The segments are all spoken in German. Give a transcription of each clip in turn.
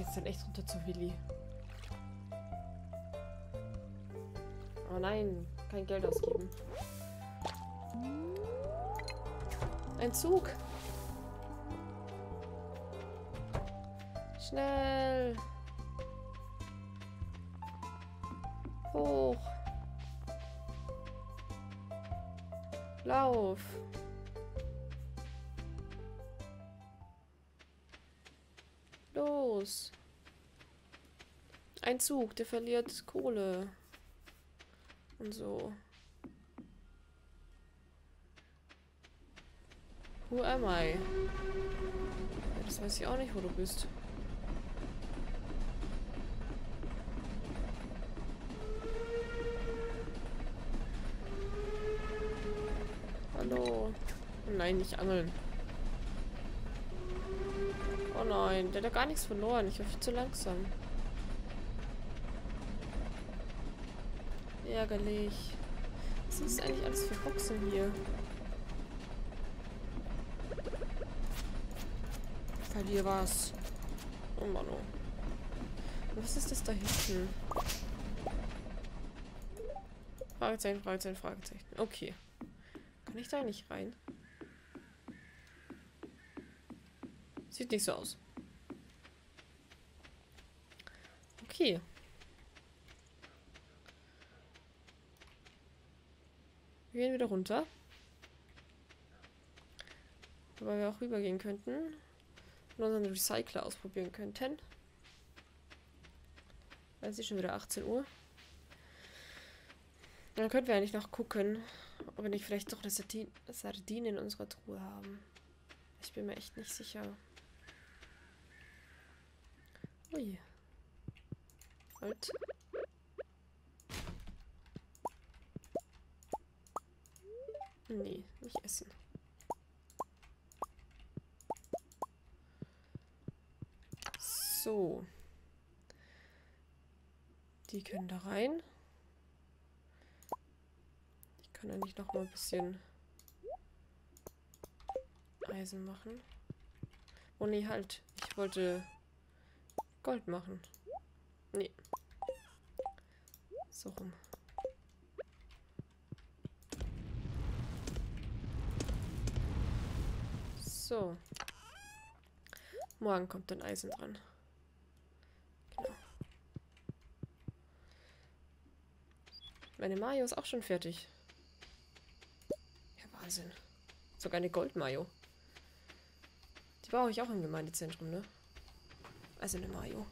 jetzt dann echt runter zu Willi. Oh nein, kein Geld ausgeben. Ein Zug. Schnell. Hoch. Lauf. Los. Ein Zug, der verliert Kohle. Und so. Who am I? Das weiß ich auch nicht, wo du bist. Hallo. Nein, nicht angeln. Oh nein, der hat ja gar nichts verloren. Ich war viel zu langsam. Ärgerlich. Was ist eigentlich alles für Boxen hier? Verlier was. Oh Mann. Oh. Was ist das da hinten? Fragezeichen, Fragezeichen, Fragezeichen. Okay. Kann ich da nicht rein? Sieht nicht so aus. Okay. Wir gehen wieder runter. Wobei wir auch rübergehen könnten. Und unseren Recycler ausprobieren könnten. Es ist schon wieder 18 Uhr. Und dann könnten wir eigentlich noch gucken, ob wir nicht vielleicht doch eine Sardine in unserer Truhe haben. Ich bin mir echt nicht sicher. Ui. Halt. Nee, nicht essen. So. Die können da rein. Ich kann eigentlich noch mal ein bisschen Eisen machen. Oh nee, halt. Ich wollte Gold machen. Nee. So rum. So. Morgen kommt dann Eisen dran. Genau. Meine Mayo ist auch schon fertig. Ja, Wahnsinn. Sogar eine Gold-Mayo. Die brauche ich auch im Gemeindezentrum, ne? Also eine Mayo.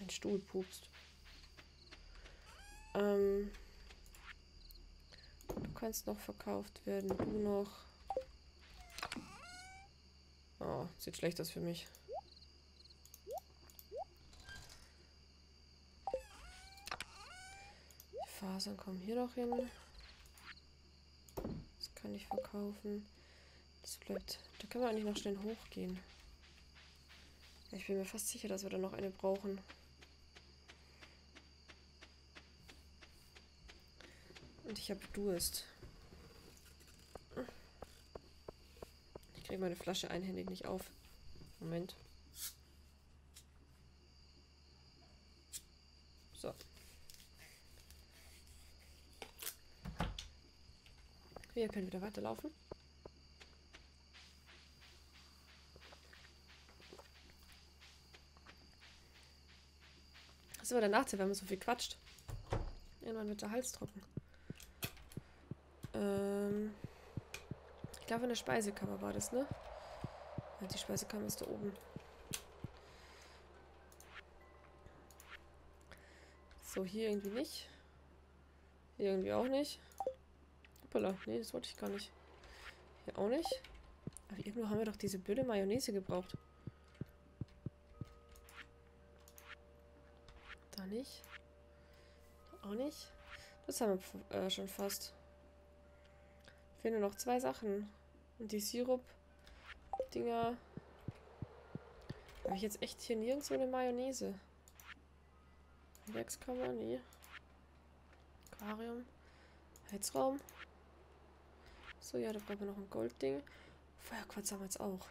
Ein Stuhl pupst. Du kannst noch verkauft werden. Du noch. Oh, sieht schlecht aus für mich. Die Fasern kommen hier noch hin. Das kann ich verkaufen. Das bleibt. Da können wir eigentlich noch schnell hochgehen. Ja, ich bin mir fast sicher, dass wir da noch eine brauchen. Und ich habe Durst. Ich kriege meine Flasche einhändig nicht auf. Moment. So. Wir können wieder weiterlaufen. Das ist aber der Nachteil, wenn man so viel quatscht. Irgendwann wird der Hals trocken. Ich glaube, in der Speisekammer war das, ne? Ja, die Speisekammer ist da oben. So, hier irgendwie nicht. Hier irgendwie auch nicht. Hoppala, nee, das wollte ich gar nicht. Hier auch nicht. Aber irgendwo haben wir doch diese blöde Mayonnaise gebraucht. Da nicht. Auch nicht. Das haben wir schon fast. Ich finde noch zwei Sachen. Und die Sirup-Dinger. Habe ich jetzt echt hier nirgends eine Mayonnaise? Werkskammer? Nee. Aquarium. Heizraum. So, ja, da brauchen wir noch ein Goldding. Feuerquarz haben wir jetzt auch.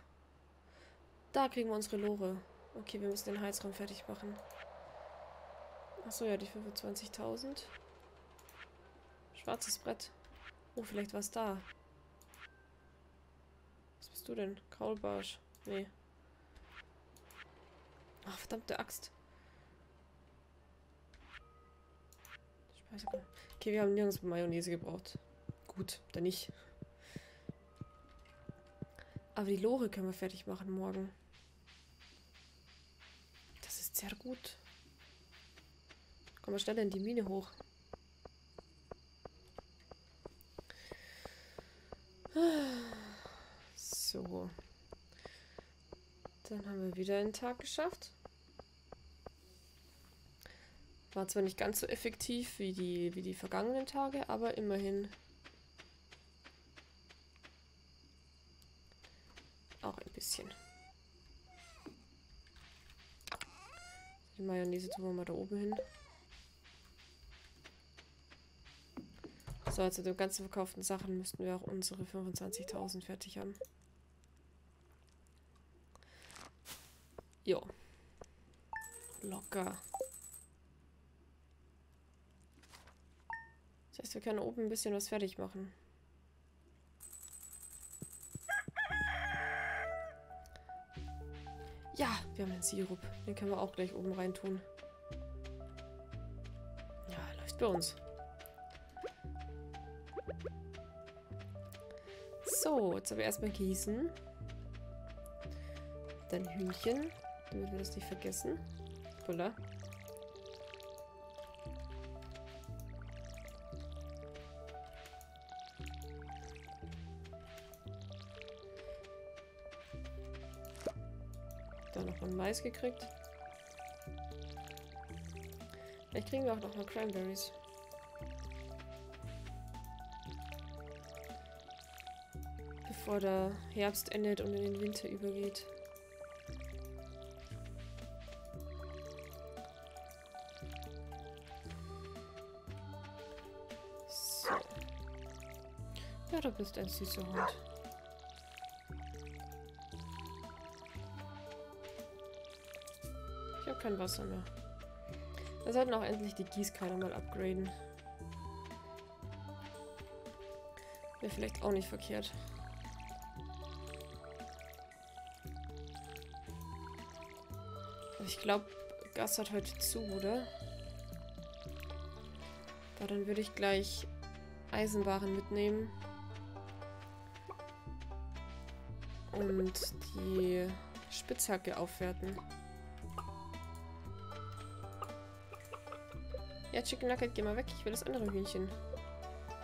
Da kriegen wir unsere Lore. Okay, wir müssen den Heizraum fertig machen. Achso, ja, die 25.000. Schwarzes Brett. Oh, vielleicht war es da. Was bist du denn? Kaulbarsch. Nee. Ach, verdammte Axt. Okay, wir haben nirgends Mayonnaise gebraucht. Gut, dann nicht. Aber die Lore können wir fertig machen morgen. Das ist sehr gut. Komm mal schneller in die Mine hoch. So. Dann haben wir wieder einen Tag geschafft. War zwar nicht ganz so effektiv wie die vergangenen Tage, aber immerhin auch ein bisschen. Die Mayonnaise tun wir mal da oben hin. So, also den ganzen verkauften Sachen müssten wir auch unsere 25.000 fertig haben. Jo. Locker. Das heißt, wir können oben ein bisschen was fertig machen. Ja, wir haben den Sirup. Den können wir auch gleich oben reintun. Ja, läuft bei uns. So, jetzt aber erstmal gießen. Dann Hühnchen, damit wir das nicht vergessen. Holla. Da noch mal Mais gekriegt. Vielleicht kriegen wir auch noch mal Cranberries. Bevor der Herbst endet und in den Winter übergeht. So. Ja, du bist ein süßer Hund. Ich habe kein Wasser mehr. Wir sollten auch endlich die Gießkanne mal upgraden. Wäre vielleicht auch nicht verkehrt. Ich glaube, Gast hat heute zu, oder? Da, dann würde ich gleich Eisenbahnen mitnehmen. Und die Spitzhacke aufwerten. Ja, Chicken Nugget, geh mal weg. Ich will das andere Hühnchen.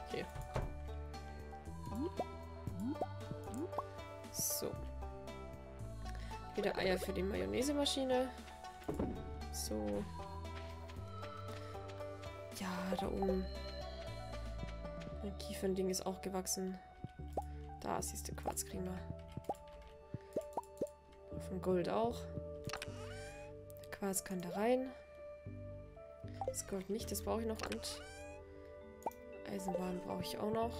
Okay. So. Wieder Eier für die Mayonnaise-Maschine. So. Ja, da oben. Mein Kiefernding ist auch gewachsen. Da siehst du Quarzkrieger. Auf dem Gold auch. Der Quarz kann da rein. Das Gold nicht, das brauche ich noch. Und Eisenbahn brauche ich auch noch.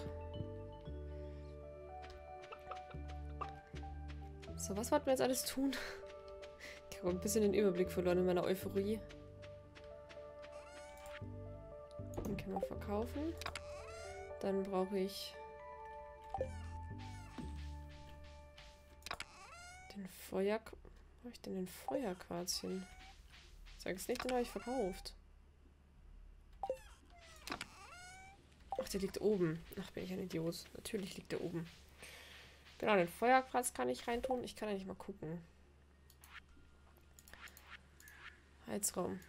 So, was wollten wir jetzt alles tun? Ich habe ein bisschen den Überblick verloren in meiner Euphorie. Den können wir verkaufen. Dann brauche ich den Feuerquarz. Wo habe ich denn den Feuerquarz hin? Sag es nicht, den habe ich verkauft. Ach, der liegt oben. Ach, bin ich ein Idiot. Natürlich liegt der oben. Genau, den Feuerquarz kann ich reintun. Ich kann ja nicht mal gucken. Heizraum.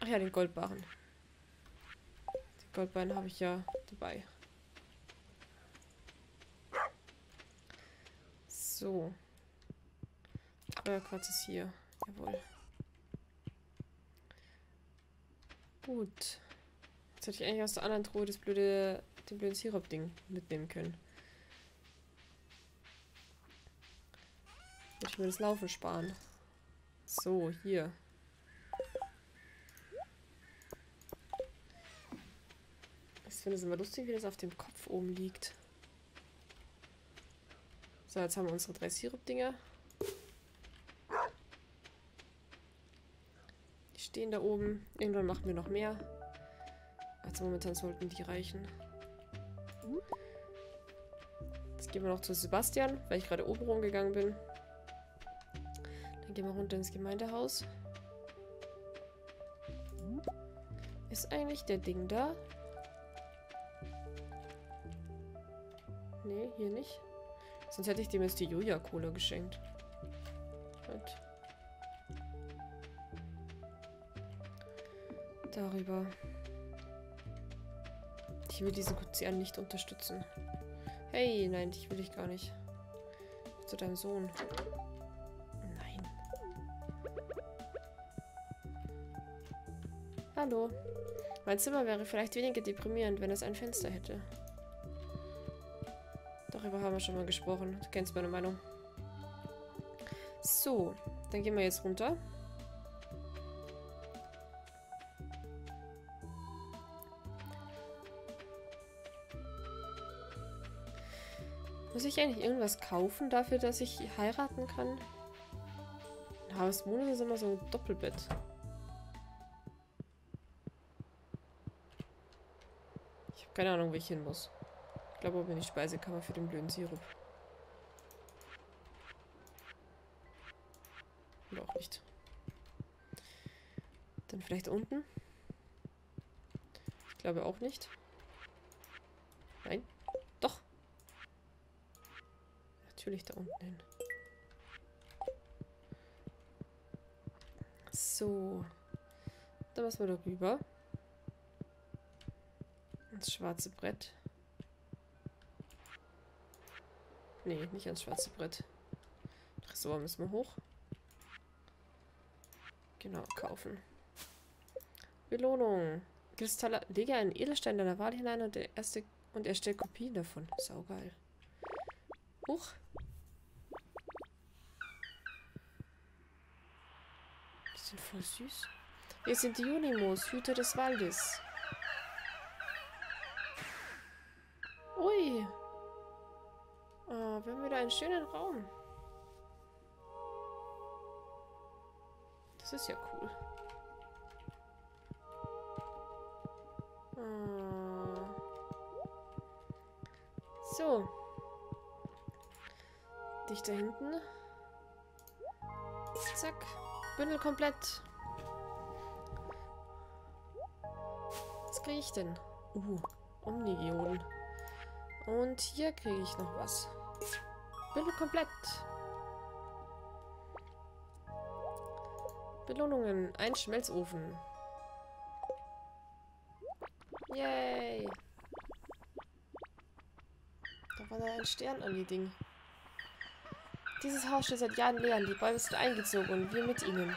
Ach ja, den Goldbarren. Den Goldbarren habe ich ja dabei. So. Feuerquarz ist hier. Jawohl. Gut. Jetzt hätte ich eigentlich aus der anderen Truhe das blöde, den blöden Sirup-Ding mitnehmen können. Ich will das Laufen sparen. So, hier. Ich finde es immer lustig, wie das auf dem Kopf oben liegt. So, jetzt haben wir unsere drei Sirup-Dinger. stehen da oben. Irgendwann machen wir noch mehr. Also momentan sollten die reichen. Jetzt gehen wir noch zu Sebastian, weil ich gerade oben rumgegangen bin. Dann gehen wir runter ins Gemeindehaus. Ist eigentlich der Ding da? Nee, hier nicht. Sonst hätte ich dem jetzt die Joja-Cola geschenkt. Halt. Darüber. Ich will diesen Konzern nicht unterstützen. Hey, nein, dich will ich gar nicht. Zu deinem Sohn. Nein. Hallo. Mein Zimmer wäre vielleicht weniger deprimierend, wenn es ein Fenster hätte. Darüber haben wir schon mal gesprochen. Du kennst meine Meinung. So, dann gehen wir jetzt runter. Muss ich eigentlich irgendwas kaufen dafür, dass ich heiraten kann? In Harvestmoon ist immer so ein Doppelbett. Ich habe keine Ahnung, wo ich hin muss. Ich glaube, oben in die Speisekammer für den blöden Sirup. Oder auch nicht. Dann vielleicht unten? Ich glaube auch nicht. Nein. Doch. Natürlich da unten hin. So. Dann müssen wir da rüber. Ins schwarze Brett. Nee, nicht ans schwarze Brett. Tresor müssen wir hoch. Genau, kaufen. Belohnung. Kristalle. Lege einen Edelstein deiner Wahl hinein und erstelle Kopien davon. Saugeil. Huch. Die sind voll süß. Wir sind die Junimos, Hüter des Waldes. Ui. Oh, wir haben wieder einen schönen Raum. Das ist ja cool. Oh. So. Dich da hinten. Zack. Bündel komplett. Was kriege ich denn? Omnigionen. Und hier kriege ich noch was. Bündel komplett. Belohnungen. Ein Schmelzofen. Yay. Da war da ein Stern an die Ding. Dieses Haus steht seit Jahren leer. Die Bäume sind eingezogen und wir mit ihnen.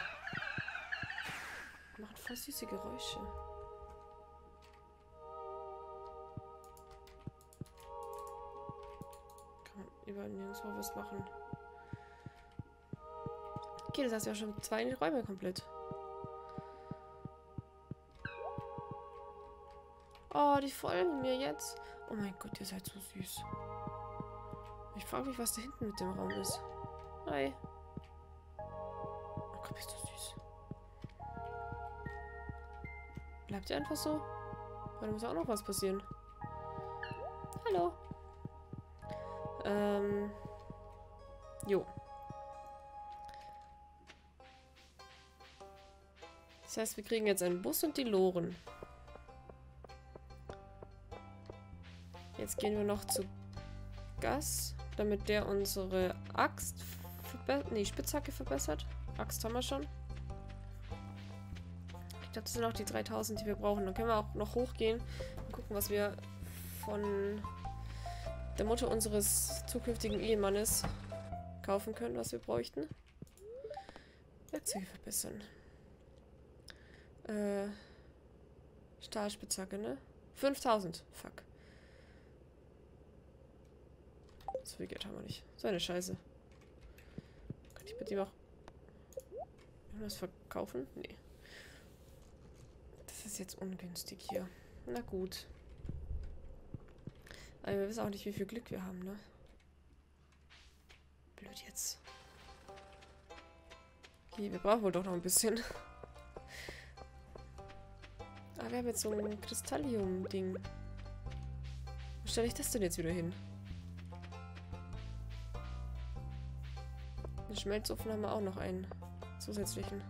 Die machen voll süße Geräusche. Überall nirgendwo was machen. Okay, das heißt, wir haben schon 2 Räume komplett. Oh, die folgen mir jetzt. Oh mein Gott, ihr seid so süß. Ich frage mich, was da hinten mit dem Raum ist. Hi. Oh Gott, bist du süß. Bleibt ihr einfach so? Da muss auch noch was passieren. Hallo. Jo. Das heißt, wir kriegen jetzt einen Bus und die Loren. Jetzt gehen wir noch zu Gas, damit der unsere Axt Spitzhacke verbessert. Axt haben wir schon. Ich glaube, das sind auch die 3000, die wir brauchen. Dann können wir auch noch hochgehen und gucken, was wir von der Mutter unseres zukünftigen Ehemannes kaufen können, was wir bräuchten. Werkzeuge verbessern. Stahlspitzhacke, ne? 5000. Fuck. So viel Geld haben wir nicht. So eine Scheiße. Kann ich bitte auch irgendwas verkaufen? Nee. Das ist jetzt ungünstig hier. Na gut. Aber wir wissen auch nicht, wie viel Glück wir haben, ne? Blöd jetzt. Okay, wir brauchen wohl doch noch ein bisschen. Ah, wir haben jetzt so ein Kristallium-Ding. Wo stelle ich das denn jetzt wieder hin? Den Schmelzofen haben wir auch noch einen zusätzlichen.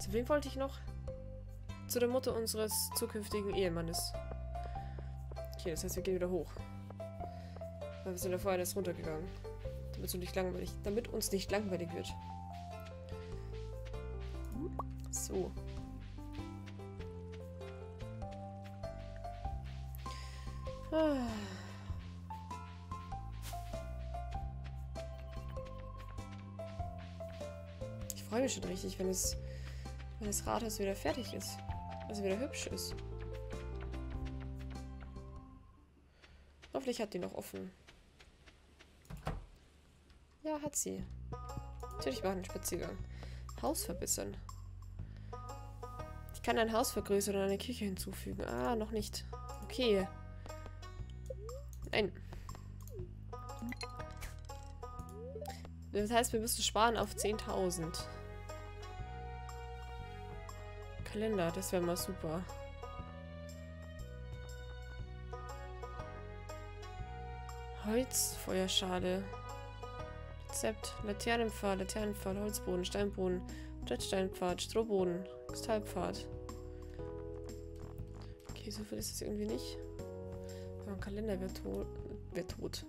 Zu wem wollte ich noch? Zu der Mutter unseres zukünftigen Ehemannes. Okay, das heißt, wir gehen wieder hoch. Weil wir sind ja vorher erst runtergegangen. Damit uns nicht langweilig wird. So. Ah. Ich freue mich schon richtig, wenn das Rathaus wieder fertig ist. Also wieder hübsch ist. Hoffentlich hat die noch offen. Ja, hat sie. Natürlich machen wir einen Spaziergang. Haus verbessern. Ich kann ein Haus vergrößern oder eine Küche hinzufügen. Ah, noch nicht. Okay. Nein. Das heißt, wir müssen sparen auf 10.000. Kalender, das wäre mal super. Holzfeuerschale. Rezept, Laternenpfahl, Holzboden, Steinboden, Brettsteinpfad, Strohboden, Kristallpfad. Okay, so viel ist es irgendwie nicht. Aber ein Kalender wäre tot.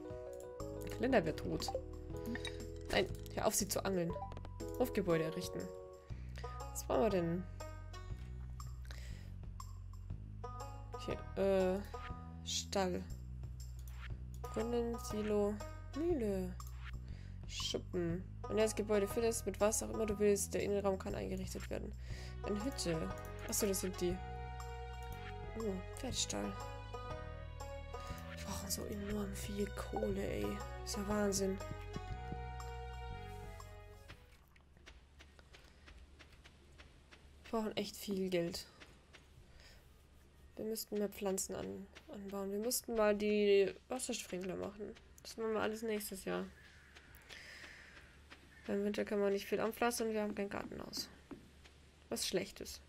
Ein Kalender wäre tot. Nein, hör auf sie zu angeln. Auf Gebäude errichten. Was wollen wir denn? Okay, Stall. Brunnen, Silo, Mühle. Schuppen. Wenn du das Gebäude füllst, mit was auch immer du willst, der Innenraum kann eingerichtet werden. Eine Hütte. Achso, das sind die. Oh, Pferdestall. Wir brauchen so enorm viel Kohle, ey. Das ist ja Wahnsinn. Wir brauchen echt viel Geld. Wir müssten mehr Pflanzen anbauen. Wir müssten mal die Wassersprinkler machen. Das machen wir alles nächstes Jahr. Im Winter kann man nicht viel anpflanzen und wir haben kein Gartenhaus. Was Schlechtes.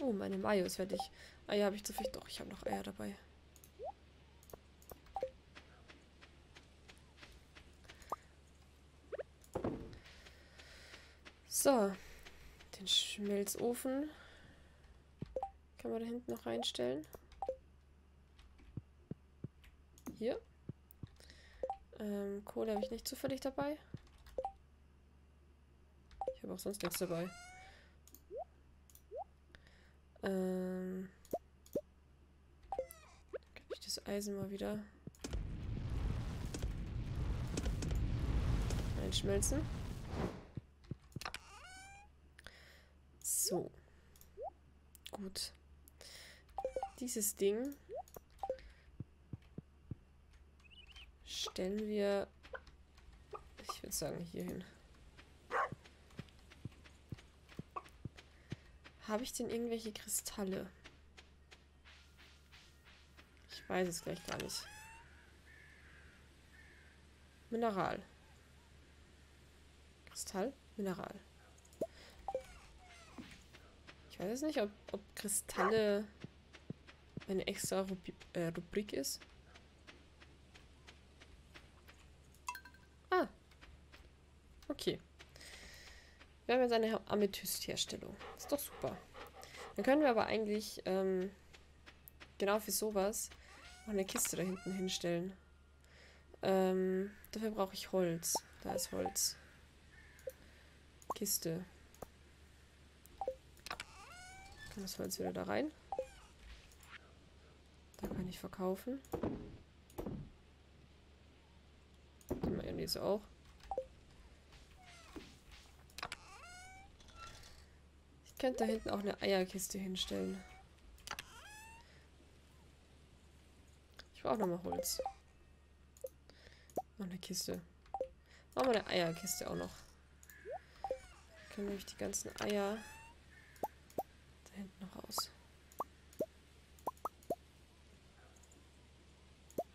Oh, meine Mayo ist fertig. Eier habe ich zu viel. Doch, ich habe noch Eier dabei. So. Den Schmelzofen. Kann man da hinten noch reinstellen. Hier. Kohle habe ich nicht zufällig dabei. Ich habe auch sonst nichts dabei. Kann ich das Eisen mal wieder einschmelzen? So. Gut. Dieses Ding stellen wir, ich würde sagen, hier hin. Habe ich denn irgendwelche Kristalle? Ich weiß es gleich gar nicht. Mineral. Kristall, Mineral. Ich weiß es nicht, ob Kristalle eine extra Rubrik ist. Okay. Wir haben jetzt eine Amethyst-Herstellung. Ist doch super. Dann können wir aber eigentlich genau für sowas noch eine Kiste da hinten hinstellen. Dafür brauche ich Holz. Da ist Holz. Kiste. Kann das Holz wieder da rein? Da kann ich verkaufen. Die Mayonnaise auch. Ich könnte da hinten auch eine Eierkiste hinstellen. Ich brauche nochmal Holz. Noch eine Kiste. Machen wir eine Eierkiste auch noch. Dann können nämlich die ganzen Eier da hinten noch raus.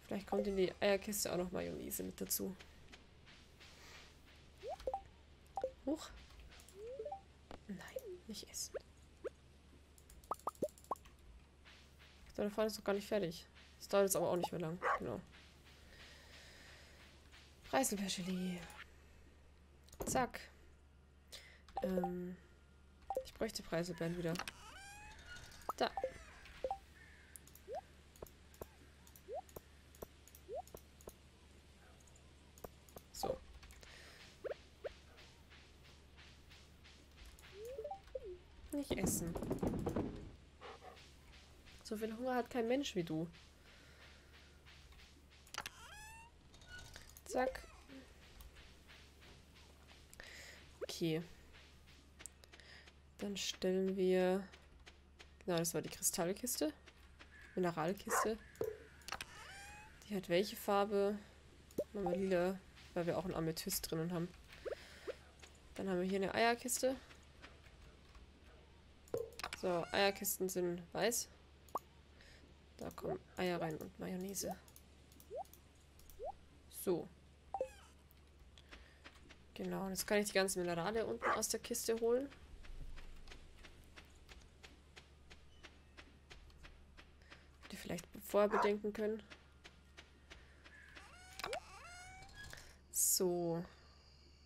Vielleicht kommt in die Eierkiste auch noch Mayonnaise mit dazu. Huch. Nicht essen. Deine Fahrt ist doch gar nicht fertig. Das dauert jetzt aber auch nicht mehr lang. Genau. Reiselperschili. Zack. Ich bräuchte Preiselbeeren wieder. Da. So. Nicht essen. So viel Hunger hat kein Mensch wie du. Zack. Okay. Dann stellen wir... Genau, das war die Kristallkiste. Mineralkiste. Die hat welche Farbe? Machen wir lila, weil wir auch einen Amethyst drinnen haben. Dann haben wir hier eine Eierkiste. So, Eierkisten sind weiß. Da kommen Eier rein und Mayonnaise. So. Genau, jetzt kann ich die ganzen Minerale unten aus der Kiste holen. Die vielleicht vorher bedenken können. So.